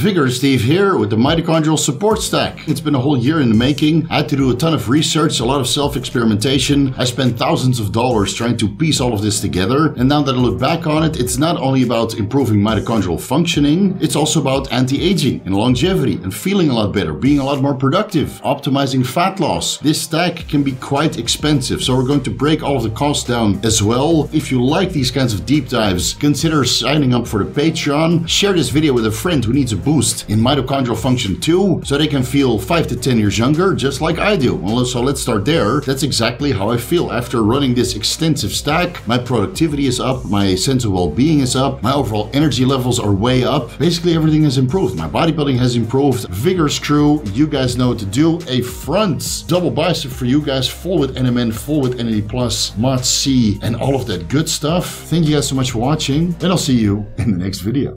Vigorous Steve here with the mitochondrial support stack. It's been a whole year in the making. I had to do a ton of research, a lot of self-experimentation. I spent thousands of dollars trying to piece all of this together. And now that I look back on it, it's not only about improving mitochondrial functioning, it's also about anti-aging and longevity and feeling a lot better, being a lot more productive, optimizing fat loss. This stack can be quite expensive, so we're going to break all of the costs down as well. If you like these kinds of deep dives, consider signing up for the Patreon. Share this video with a friend who needs a boost in mitochondrial function too, so they can feel 5 to 10 years younger, just like I do. Well, so let's start there. That's exactly how I feel after running this extensive stack. My productivity is up, my sense of well-being is up, my overall energy levels are way up. Basically everything has improved. My bodybuilding has improved. Vigorous crew, you guys know what to do. A front double bicep for you guys, full with NMN, full with NAD+, Mod C, and all of that good stuff. Thank you guys so much for watching, and I'll see you in the next video.